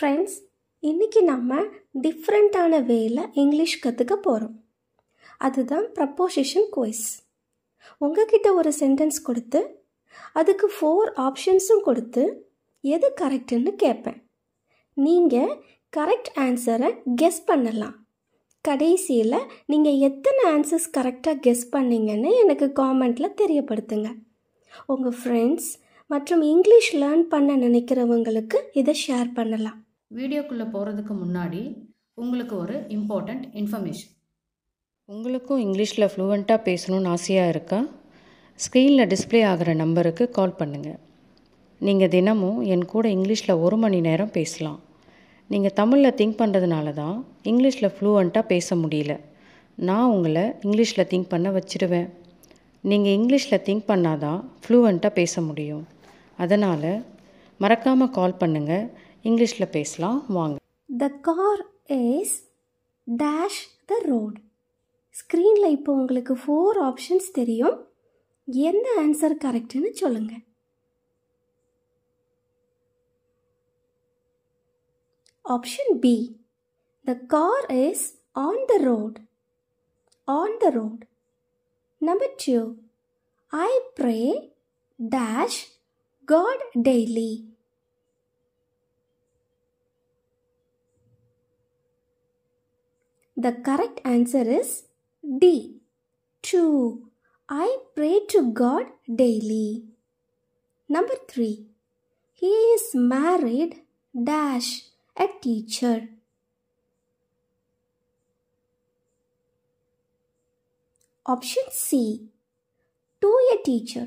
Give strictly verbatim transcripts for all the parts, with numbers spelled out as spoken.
Friends, இன்னைக்கு நாம டிஃபரண்டான வேல இங்கிலீஷ் கத்துக்க போறோம். அதுதான் ப்ரப்போசிஷன் குயிஸ். உங்ககிட்ட ஒரு சென்டென்ஸ் கொடுத்து அதுக்கு ஃபோர் ஆப்ஷன்ஸும் கொடுத்து எது கரெக்ட்னு கேட்பேன். நீங்க கரெக்ட் ஆன்சரை கெஸ் பண்ணலாம். கடைசியில் நீங்கள் எத்தனை ஆன்சர்ஸ் கரெக்டாக கெஸ் பண்ணீங்கன்னு எனக்கு காமெண்டில் தெரியப்படுத்துங்க. உங்கள் ஃப்ரெண்ட்ஸ் மற்றும் இங்கிலீஷ் லேர்ன் பண்ண நினைக்கிறவங்களுக்கு இதை ஷேர் பண்ணலாம். வீடியோக்குள்ளே போகிறதுக்கு முன்னாடி உங்களுக்கு ஒரு இம்பார்ட்டண்ட் இன்ஃபர்மேஷன். உங்களுக்கும் இங்கிலீஷில் ஃப்ளூவெண்ட்டாக பேசணும்னு ஆசையாக இருக்கா? ஸ்க்ரீனில் டிஸ்பிளே ஆகிற நம்பருக்கு கால் பண்ணுங்கள். நீங்கள் தினமும் என் கூட இங்கிலீஷில் ஒரு மணி நேரம் பேசலாம். நீங்கள் தமிழில் திங்க் பண்ணுறதுனால தான் இங்கிலீஷில் ஃப்ளூவெண்ட்டாக பேச முடியல. நான் உங்களை இங்கிலீஷில் திங்க் பண்ண வச்சுடுவேன். நீங்கள் இங்கிலீஷில் திங்க் பண்ணால் தான் ஃப்ளூவெண்ட்டாக பேச முடியும். அதனால் மறக்காமல் கால் பண்ணுங்கள். இங்கிலீஷில் பேசலாம் வாங்க. The car is dash the road. ஸ்க்ரீனில் இப்போ உங்களுக்கு ஃபோர் ஆப்ஷன்ஸ் தெரியும். எந்த ஆன்சர் கரெக்டுன்னு சொல்லுங்கள். Option B. The car is on the road. On the road. Number two. I pray dash God daily. The correct answer is D. Two. I pray to God daily. Number three. He is married dash a teacher. Option C. To a teacher.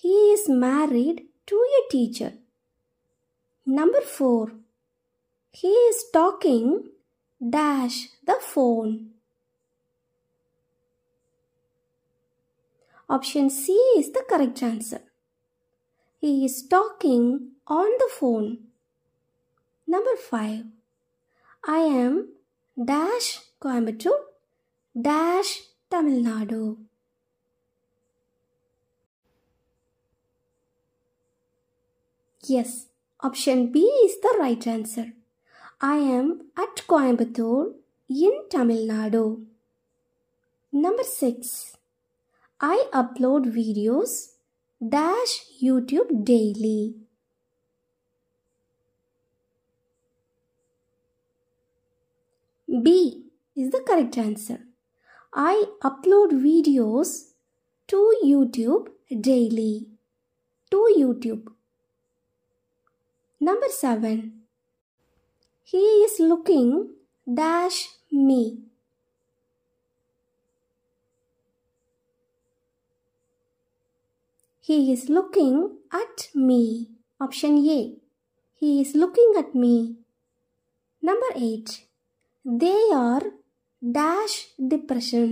He is married to a teacher. Number four. He is talking dash the phone. Option C is the correct answer. He is talking on the phone. Number five. I am dash Coimbatore dash Tamil Nadu. Yes, option B is the right answer. I am at Coimbatore in Tamil Nadu. Number six. I upload videos dash YouTube daily. B is the correct answer. I upload videos to YouTube daily. To YouTube. Number seven. He is looking dash me. He is looking at me. Option A. He is looking at me. Number eight. They are dash depression.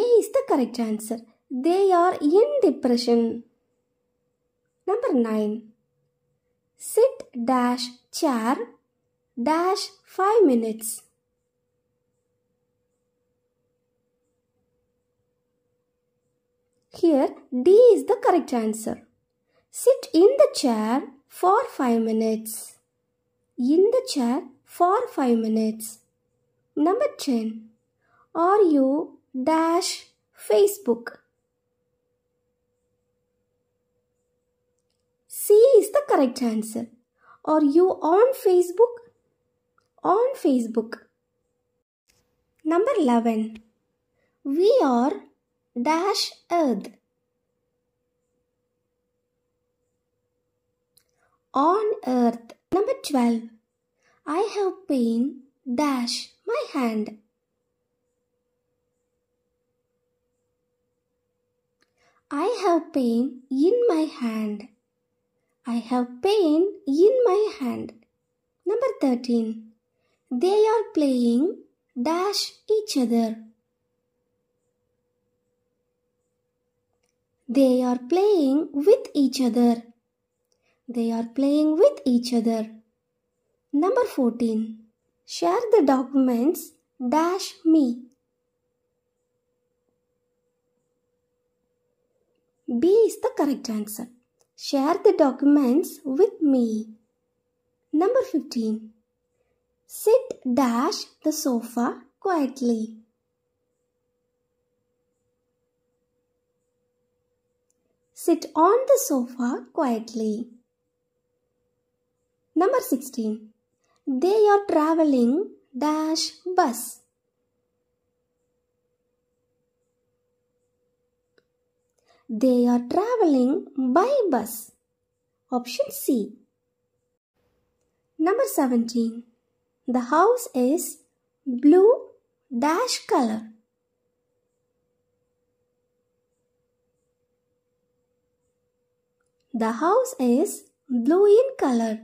A is the correct answer. They are in depression. Number nine. Sit dash chair dash five minutes. Here D is the correct answer. Sit in the chair for five minutes. In the chair for five minutes. Number ten. Are you dash Facebook? C is the correct answer. Are you on Facebook? On Facebook. Number eleven. We are dash Earth. On earth. Number twelve. I have pain dash my hand. I have pain in my hand. I have pain in my hand. Number thirteen. They are playing dash each other. They are playing with each other. They are playing with each other. Number fourteen. Share the documents dash me. B is the correct answer. Share the documents with me. Number fifteen. Sit dash the sofa quietly. Sit on the sofa quietly. Number sixteen. They are traveling dash bus. They are traveling by bus. Option C. Number seventeen. The house is blue dash color. The house is blue in color.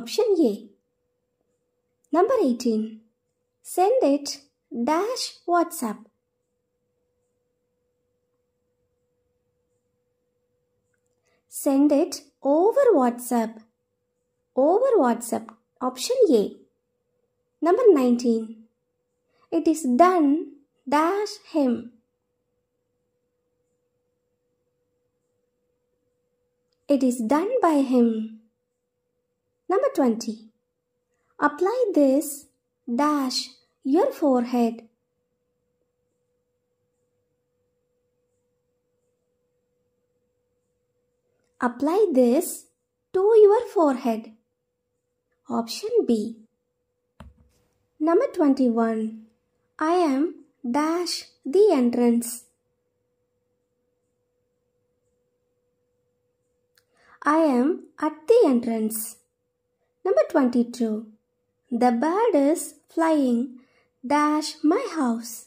Option A. Number eighteen. Send it dash WhatsApp. Send it over WhatsApp. Over WhatsApp. Option A. Number nineteen. It is done dash him. It is done by him. Number twenty. Apply this dash your forehead. Apply this to your forehead. Option B. Number twenty-one. I am dash the entrance. I am at the entrance. Number twenty-two. The bird is flying dash my house.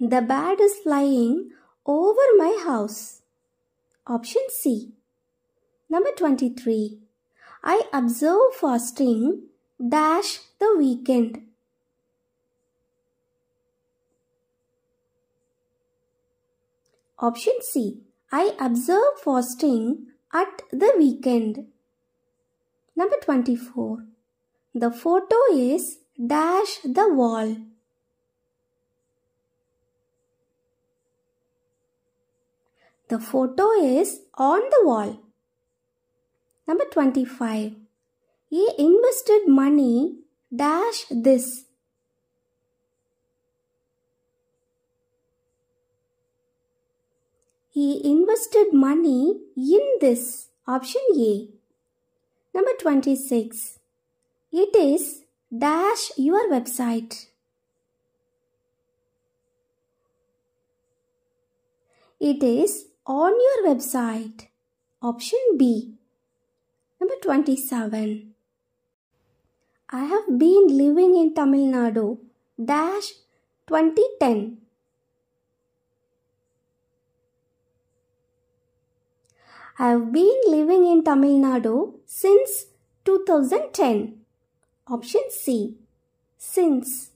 The bird is flying over my house. Option C. Number twenty-three. I observe fasting dash the weekend. Option C. I observe fasting at the weekend. Number twenty-four. The photo is dash the wall. The photo is on the wall. Number twenty-five. He invested money dash this. He invested money in this. Option A. Number twenty-six. It is dash your website. It is on your website. Option B. Number twenty-seven. I have been living in Tamil Nadu dash twenty ten. I have been living in Tamil Nadu since two thousand ten. Option C. Since.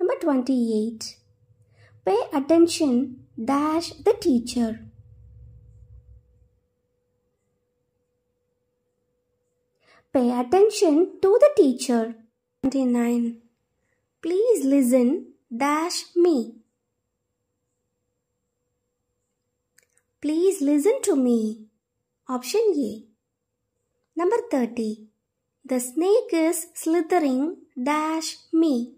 Number twenty-eight. Pay attention dash the teacher. Pay attention to the teacher. twenty-nine. Please listen dash me. Please listen to me. Option A. Number thirty. The snake is slithering dash me.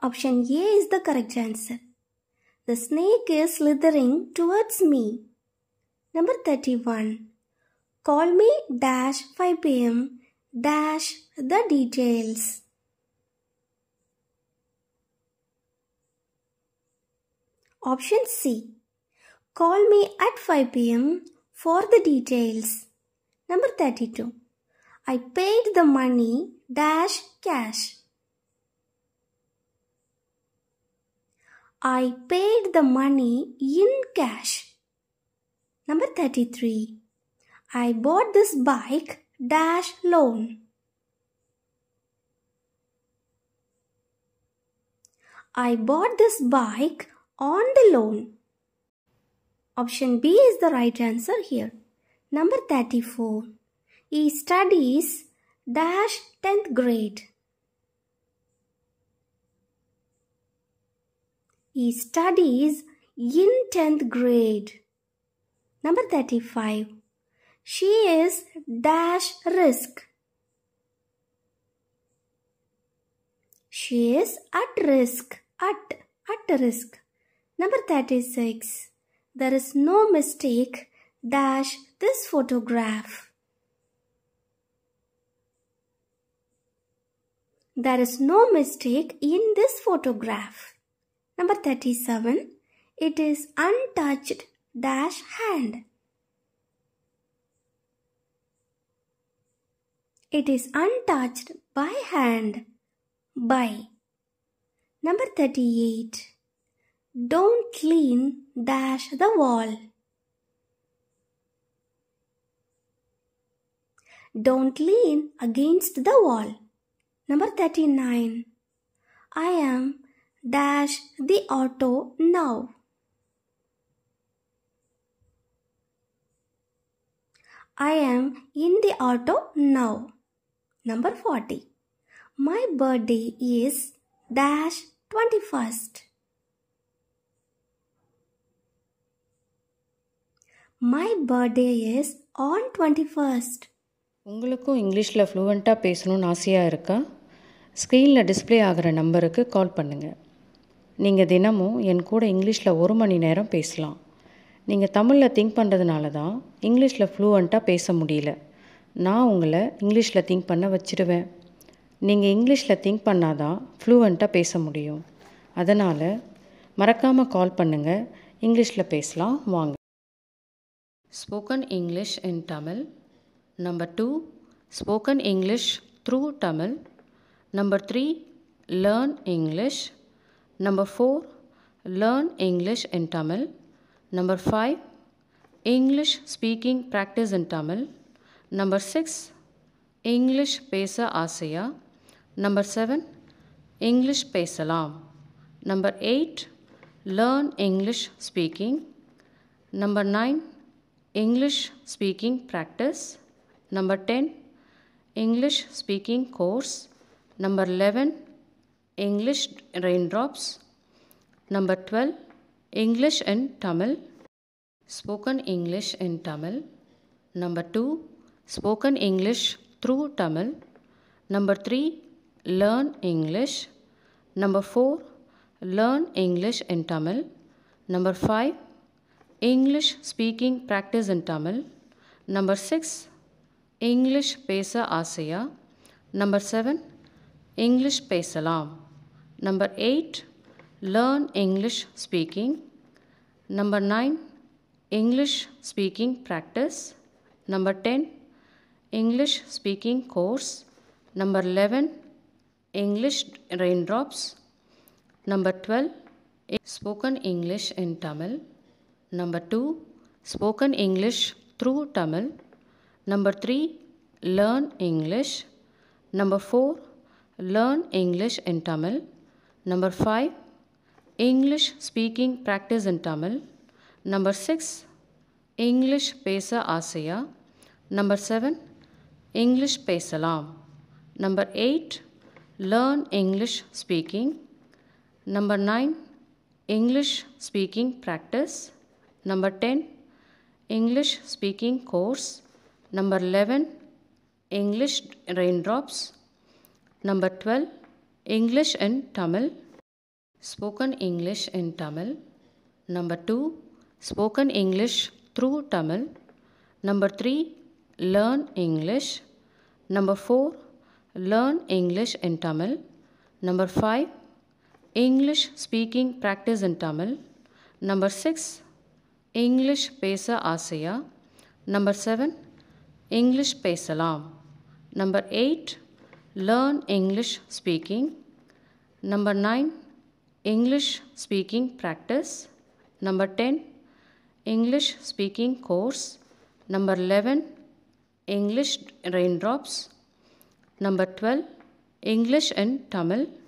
Option A is the correct answer. The snake is slithering towards me. Number thirty-one. Call me dash five p m dash the details. Option C. Call me at five p m for the details. Number thirty-two. I paid the money dash cash. I paid the money in cash. Number thirty-three. I bought this bike dash loan. I bought this bike on the loan. Option B is the right answer here. Number thirty-four. He studies dash tenth grade. He studies in tenth grade. Number thirty-five. She is dash risk. She is at risk. At, at risk. Number thirty-six. There is no mistake dash this photograph. There is no mistake in this photograph. Number thirty-seven. It is untouched dash hand. It is untouched by hand. By. Number thirty-eight. Don't clean dash the wall. Don't lean against the wall. Number thirty-nine. I am dash the auto now. I am in the auto now. Number forty. My birthday is dash twenty-first. My birthday is on twenty-first. உங்களுக்கும் இங்கிலீஷில் ஃப்ளூவெண்ட்டாக பேசணும்னு ஆசையாக இருக்கா? ஸ்க்ரீனில் display ஆகிற நம்பருக்கு கால் பண்ணுங்கள். நீங்கள் தினமும் என் கூட இங்கிலீஷில் ஒரு மணி நேரம் பேசலாம். நீங்கள் தமிழில் திங்க் பண்ணுறதுனால தான் இங்கிலீஷில் ஃப்ளூவெண்ட்டாக பேச முடியல. நான் உங்களை இங்கிலீஷில் திங்க் பண்ண வச்சுடுவேன். நீங்கள் இங்கிலீஷில் திங்க் பண்ணால் தான் ஃப்ளூவெண்ட்டாக பேச முடியும். அதனால் மறக்காமல் கால் பண்ணுங்கள். இங்கிலீஷில் பேசலாம் வாங்க. Spoken English in Tamil. Number two, spoken English through Tamil. Number three, learn English. Number four, learn English in Tamil. Number five, English speaking practice in Tamil. Number six, English Pesa Asaya. Number seven, English Pesalam. Number eight, learn English speaking. Number nine, English speaking practice. Number ten, English speaking course. Number eleven, English raindrops. Number twelve, English in Tamil. Spoken English in Tamil. Number two, spoken English through Tamil. Number three, learn English. Number four, learn English in Tamil. Number five, English speaking practice in Tamil. Number six, English Pesa Asaya. Number seven, English Pesalam. Number eight, learn English speaking. Number nine, English speaking practice. Number ten, English speaking course. Number eleven, English raindrops. Number twelve, spoken English in Tamil. Number two, spoken English through Tamil. Number three, learn English. Number four, learn English in Tamil. Number five, English speaking practice in Tamil. Number six, English Pesa Asaya. Number seven, English Pesalam. Number eight, learn English speaking. Number nine, English speaking practice. Number ten, English speaking course. Number eleven, English raindrops. Number twelve, English in Tamil. Spoken English in Tamil. Number two, spoken English through Tamil. Number three, learn English. Number four, learn English in Tamil. Number five, English speaking practice in Tamil. Number six, English Pesa Asaya. Number seven, English Pesalam. Number eight, learn English speaking. Number nine, English speaking practice. Number ten, English speaking course. Number eleven, English raindrops. Number twelve, English in Tamil.